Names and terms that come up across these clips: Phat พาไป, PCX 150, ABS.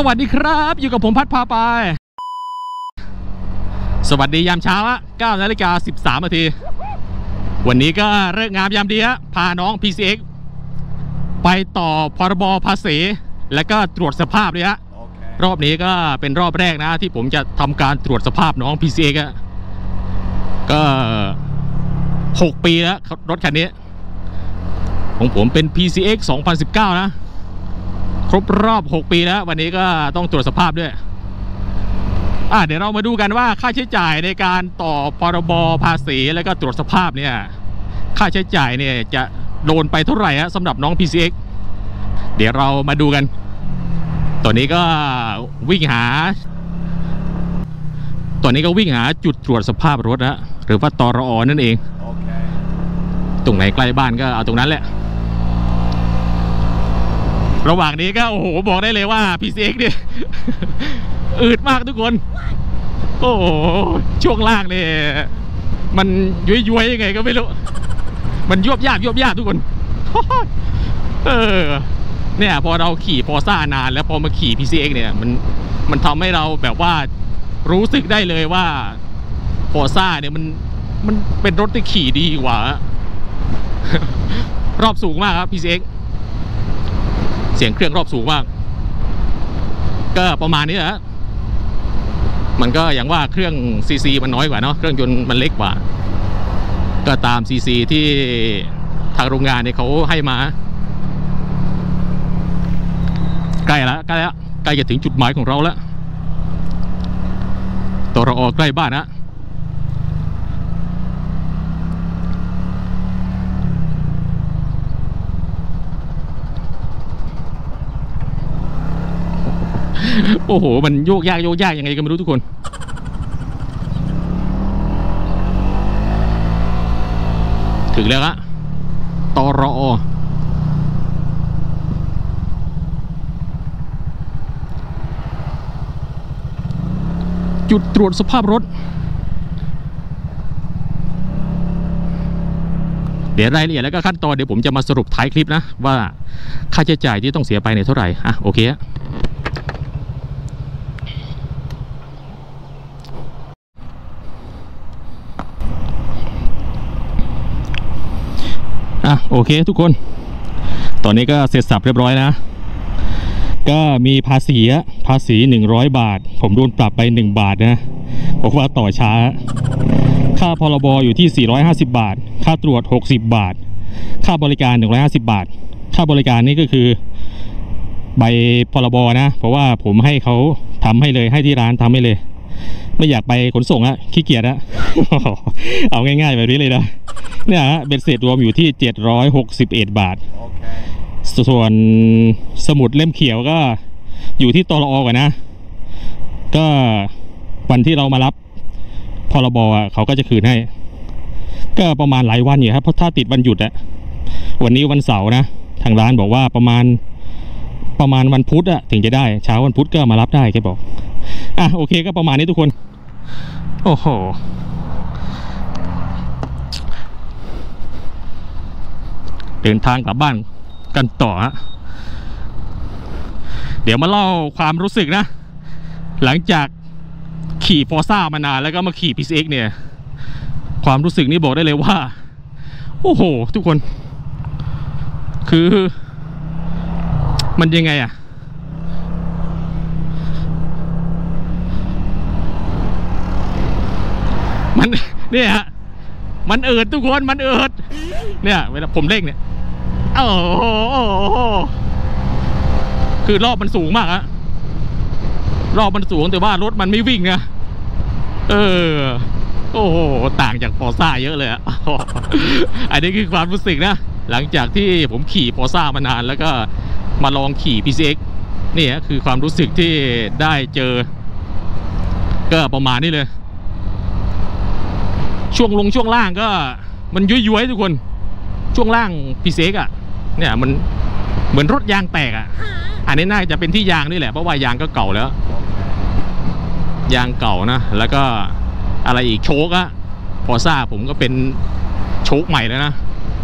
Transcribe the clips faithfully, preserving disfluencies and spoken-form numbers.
สวัสดีครับอยู่กับผมพัดพาไปสวัสดียามเช้าละเก้านาฬิกาสิบสามนาทีวันนี้ก็เลิกงามยามดีฮะพาน้อง พี ซี เอ็กซ์ ไปต่อพรบภาษีและก็ตรวจสภาพเลยฮะ okay. รอบนี้ก็เป็นรอบแรกนะที่ผมจะทำการตรวจสภาพน้อง พี ซี เอ็กซ์ ก็หกปีแล้วรถคันนี้ของผมเป็น พี ซี เอ็กซ์ สองพันสิบเก้านะครบรอบหกปีแล้ววันนี้ก็ต้องตรวจสภาพด้วยอ่ะเดี๋ยวเรามาดูกันว่าค่าใช้จ่ายในการต่อพรบภาษีแล้วก็ตรวจสภาพเนี่ยค่าใช้จ่ายเนี่ยจะโดนไปเท่าไหร่ฮะสำหรับน้อง พี ซี เอ็กซ์ เดี๋ยวเรามาดูกันตอนนี้ก็วิ่งหาตอนนี้ก็วิ่งหาจุดตรวจสภาพรถนะหรือว่าตรอนั่นเอง okay. ตรงไหนใกล้บ้านก็เอาตรงนั้นแหละระหว่างนี้ก็โอ้โหบอกได้เลยว่า พี ซี เอ็กซ์ เนี่ยอืดมากทุกคนโอ้โหช่วงล่างเนี่ยมันย้วยๆยังไงก็ไม่รู้มันยวบยาบยวบยาบทุกคนเออเนี่ยพอเราขี่พอซ่านานแล้วพอมาขี่ พี ซี เอ็กซ์ เนี่ยมันมันทำให้เราแบบว่ารู้สึกได้เลยว่าพอซ่าเนี่ยมันมันเป็นรถที่ขี่ดีกว่ารอบสูงมากครับ พี ซี เอ็กซ์เสียงเครื่องรอบสูงมากก็ประมาณนี้แหละมันก็อย่างว่าเครื่องซีซีมันน้อยกว่าเนาะเครื่องยนต์มันเล็กกว่าก็ตามซีซีที่ทางโรงงานเนี่ยเขาให้มาใกล้แล้วใกล้แล้วใกล้จะถึงจุดหมายของเราแล้วตรอใกล้บ้านนะโอ้โหมันโยกยากโยกยากยังไงก็ไม่รู้ทุกคนถึงแล้วละตรอจุดตรวจสภาพรถเดี๋ยวรายละเอียดแล้วก็ขั้นตอนเดี๋ยวผมจะมาสรุปท้ายคลิปนะว่าค่าใช้จ่ายที่ต้องเสียไปเนี่ยเท่าไหร่อ่ะโอเคอ่ะโอเคทุกคนตอนนี้ก็เสร็จสับเรียบร้อยนะก็มีภาษีภาษีหนึ่งร้อยบาทผมโดนปรับไปหนึ่งบาทนะบอกว่าต่อช้าค่าพรบอยู่ที่สี่ร้อยห้าสิบบาทค่าตรวจหกสิบบาทค่าบริการหนึ่งร้อยห้าสิบบาทค่าบริการนี่ก็คือใบพรบนะเพราะว่าผมให้เขาทำให้เลยให้ที่ร้านทำให้เลยไม่อยากไปขนส่งอะขี้เกียจอะ เอาง่ายๆแบบนี้เลยนะเนี่ยฮะเบ็ดเสร็จรวมอยู่ที่เจ็ดร้อยหกสิบเอ็ดบาท okay. ส่วนสมุดเล่มเขียวก็อยู่ที่ตรอก่อนนะก็วันที่เรามารับพรบเขาก็จะคืนให้ก็ประมาณหลายวันอยู่ครับเพราะถ้าติดวันหยุดอะวันนี้วันเสาร์นะทางร้านบอกว่าประมาณประมาณวันพุธอะถึงจะได้เช้าวันพุธก็มารับได้แกบอกอ่ะโอเคก็ประมาณนี้ทุกคนโอ้โหเดินทางกลับบ้านกันต่อฮะเดี๋ยวมาเล่าความรู้สึกนะหลังจากขี่ฟอร์ซ่ามานานแล้วก็มาขี่ พี ซี เอ็กซ์ เนี่ยความรู้สึกนี่บอกได้เลยว่าโอ้โหทุกคนคือมันยังไงอะมันเนี่ยฮะมันเอิดทุกคนมันเอิดเนี่ยเวลาผมเร่งเนี่ยโอ้โหคือรอบมันสูงมากฮะรอบมันสูงแต่ว่ารถมันไม่วิ่งนะเออโอ้โหต่างจากฟอร์ซ่าเยอะเลยอะอันนี้คือความรู้สึกนะหลังจากที่ผมขี่ฟอร์ซ่ามานานแล้วก็มาลองขี่ พี ซี เอ็กซ์ เนี่ยคือความรู้สึกที่ได้เจอก็ประมาณนี้เลยช่วงลงช่วงล่างก็มันย้วยๆทุกคนช่วงล่าง พี ซี เอ็กซ์ อ่ะเนี่ยมันเหมือนรถยางแตกอ่ะอันนี้น่าจะเป็นที่ยางนี่แหละเพราะว่ายางก็เก่าแล้วยางเก่านะแล้วก็อะไรอีกโชคอะพอซ่าผมก็เป็นโชคใหม่แล้วนะ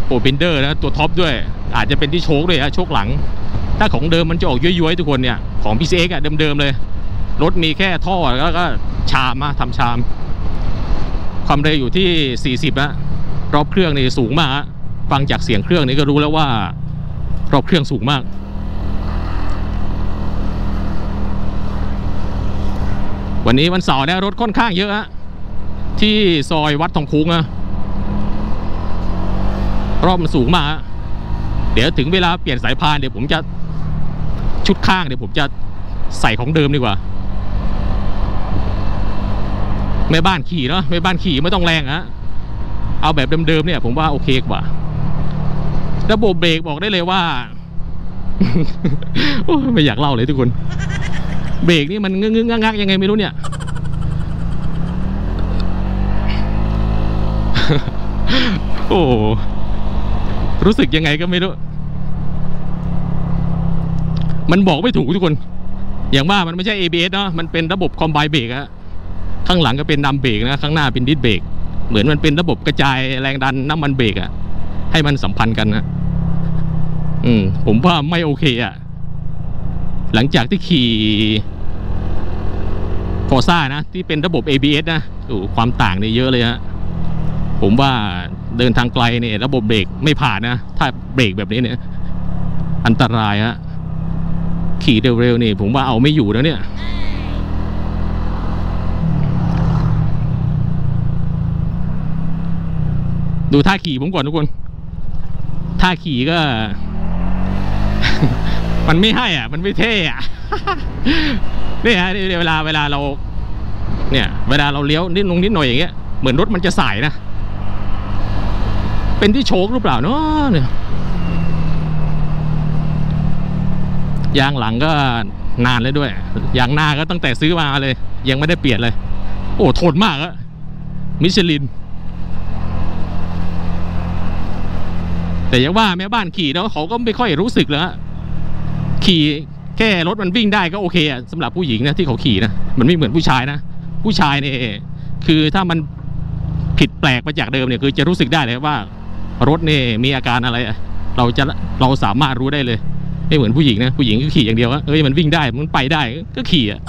โอเปนเดอร์นะตัวท็อปด้วยอาจจะเป็นที่โชคด้วยฮะโชคหลัง ถ้าของเดิมมันจะออกย้วยๆทุกคนเนี่ยของ พี ซี เอ็กซ์ อ่ะเดิมๆเลยรถมีแค่ท่อแล้วก็ชามมาทำชามความเร็วอยู่ที่สี่สิบนะรอบเครื่องนี่สูงมากฟังจากเสียงเครื่องนี้ก็รู้แล้วว่ารอบเครื่องสูงมากวันนี้วันเสาร์เนี่ยรถค่อนข้างเยอะฮะที่ซอยวัดทองคุ้งนะรอบมันสูงมากเดี๋ยวถึงเวลาเปลี่ยนสายพานเดี๋ยวผมจะชุดข้างเดี๋ยวผมจะใส่ของเดิมดีกว่าแม่บ้านขี่เนาะแม่บ้านขี่ไม่ต้องแรงฮะเอาแบบเดิมๆเนี่ยผมว่าโอเคกว่าระบบเบรกบอกได้เลยว่า ไม่อยากเล่าเลยทุกคนเบรกนี่มันงึ้งๆงักๆยังไงไม่รู้เนี่ย โอ้รู้สึกยังไงก็ไม่รู้มันบอกไม่ถูกทุกคนอย่างว่ามันไม่ใช่ เอ บี เอส เนาะมันเป็นระบบคอมไบเบรกฮะข้างหลังก็เป็นดัมเบรกนะข้างหน้าเป็นดิสเบรกเหมือนมันเป็นระบบกระจายแรงดันน้ำมันเบรกอะให้มันสัมพันธ์กันนะอืมผมว่าไม่โอเคอะหลังจากที่ขี่ฟอร์ซ่านะที่เป็นระบบ เอ บี เอส นะโอ้ความต่างเนี่ยเยอะเลยฮะผมว่าเดินทางไกลเนี่ยระบบเบรกไม่ผ่านนะถ้าเบรกแบบนี้เนี่ยอันตรายฮะขี่เร็วๆนี่ผมว่าเอาไม่อยู่แล้วเนี่ยดูท่าขี่ผมก่อนทุกคนท่าขี่ก็ มันไม่ให้อ่ะมันไม่เท่อ่ะ นี่ฮะเวลาเวลาเราเนี่ยเวลาเราเลี้ยวนิดลงนิดหน่อยอย่างเงี้ยเหมือนรถมันจะสายนะเป็นที่โชคหรือเปล่าเนาะเนี่ยยางหลังก็นานเลยด้วยยางหน้าก็ตั้งแต่ซื้อมาเลยยังไม่ได้เปลี่ยนเลยโอ้ทนมากอะมิชลินแต่ยังว่าแม่บ้านขี่เนาะเขาก็ไม่ค่อยรู้สึกแล้วขี่แค่รถมันวิ่งได้ก็โอเคอะสำหรับผู้หญิงนะที่เขาขี่นะมันไม่เหมือนผู้ชายนะผู้ชายเนี่ยคือถ้ามันผิดแปลกไปจากเดิมเนี่ยคือจะรู้สึกได้เลยว่ารถเนี่ยมีอาการอะไรเราจะเราสามารถรู้ได้เลยไม่เหมือนผู้หญิงนะผู้หญิงก็ขี่อย่างเดียวเอ้ยมันวิ่งได้มันไปได้ก็ขี่อะ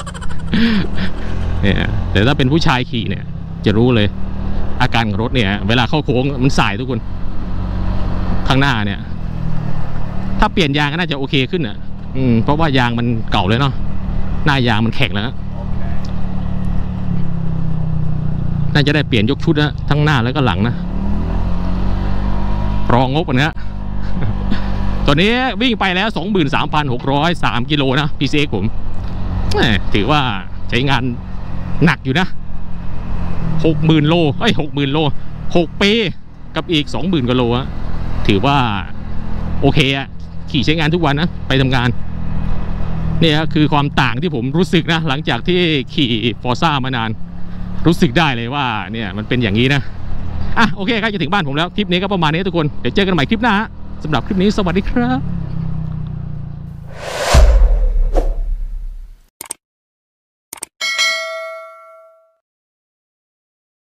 เนี่ยแต่ถ้าเป็นผู้ชายขี่เนี่ยจะรู้เลยอาการของรถเนี่ยเวลาเข้าโค้งมันสายทุกคนข้างหน้าเนี่ยถ้าเปลี่ยนยางก็น่าจะโอเคขึ้นอ่ะอืมเพราะว่ายางมันเก่าเลยเนาะหน้ายางมันแข็งแล้ว okay. น่าจะได้เปลี่ยนยกชุดนะทั้งหน้าแล้วก็หลังนะรองงบอันนี้ ตอนนี้วิ่งไปแล้ว สองหมื่นสามพันหกร้อยสาม กิโลนะ พี ซี เอ็กซ์ ผมถือว่าใช้งานหนักอยู่นะ หกหมื่น โลเอ้ย หกหมื่น โล หก ปีกับอีก สองหมื่น กว่าโลอะถือว่าโอเคอะขี่ใช้งานทุกวันนะไปทำงานเนี่ยคือความต่างที่ผมรู้สึกนะหลังจากที่ขี่ฟอร์ซ่ามานานรู้สึกได้เลยว่าเนี่ยมันเป็นอย่างนี้นะอ่ะโอเคครับจะถึงบ้านผมแล้วคลิปนี้ก็ประมาณนี้ทุกคนเดี๋ยวเจอกันใหม่คลิปหน้าสำหรับคลิปนี้สวัสดีครับ